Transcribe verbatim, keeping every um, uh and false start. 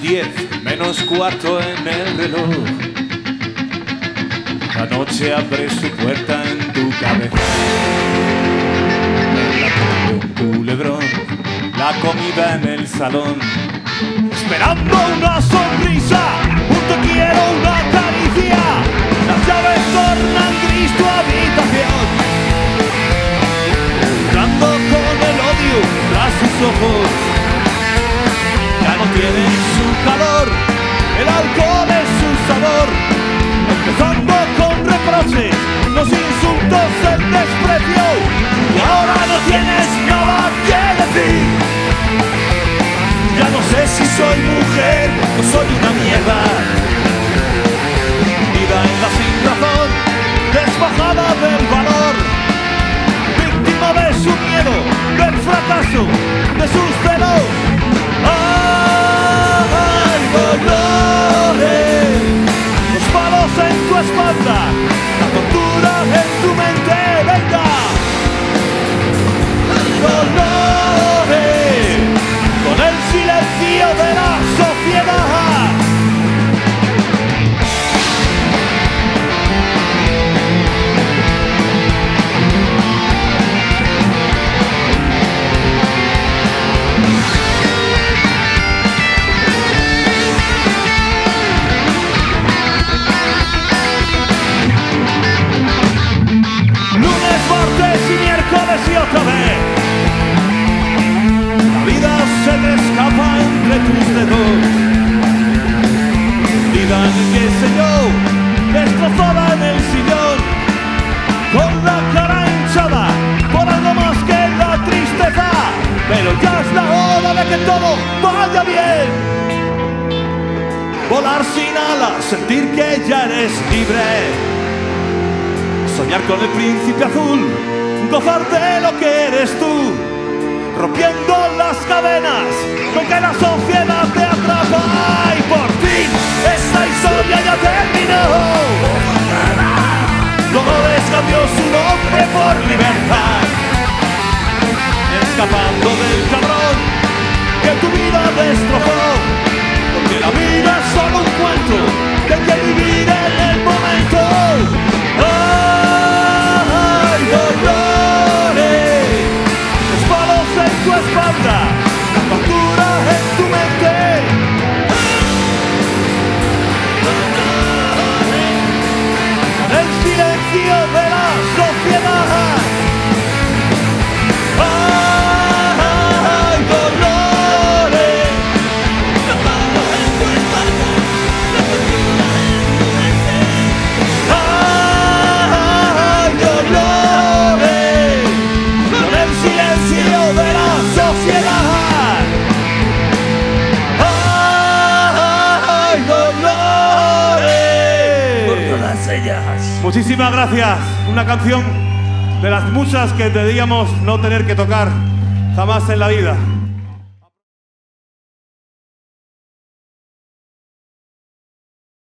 diez menos cuarto en el reloj. La noche abre su puerta en tu cabeza. La comida en un culebrón, la comida en el salón, esperando una sonrisa, un te quiero, una caricia. Las llaves tornan gris tu habitación, jugando con el odio tras sus ojos. Tienen su calor, el alcohol es su sabor, empezando con reproches, los insultos, el desprecio, y ahora no tienes nada que decir. Ya no sé si soy mujer o soy una mierda, vida en la sin razón, desbajada del valor, víctima de su miedo, del fracaso, de sus celos. Los palos en tu espalda, la tortura en tu mente, venga. Dolores, con el silencio de la sociedad. Y otra vez la vida se te escapa entre tus dedos, vida en el qué sé yo, destrozada en el sillón, con la cara hinchada por algo más que la tristeza. Pero ya es la hora de que todo vaya bien, volar sin alas, sentir que ya eres libre, soñar con el príncipe azul, gozar de lo que eres tú, rompiendo las cadenas con que la sociedad te atrapa. Y por fin esta historia ya terminó. Dolores cambió su nombre por libertad, escapando del cabrón que tu vida destrozó, porque la vida es solo un cuento que hay que vivir en el momento. Tu espalda, la tortura en tu mente. El silencio de la sociedad. ¡Ay, dolores! La tortura en tu espalda, la tortura en tu mente. ¡Ay, dolores! Con el silencio de la sociedad. ¡Ay, dolores! Por todas ellas. Muchísimas gracias. Una canción de las muchas que debíamos no tener que tocar jamás en la vida.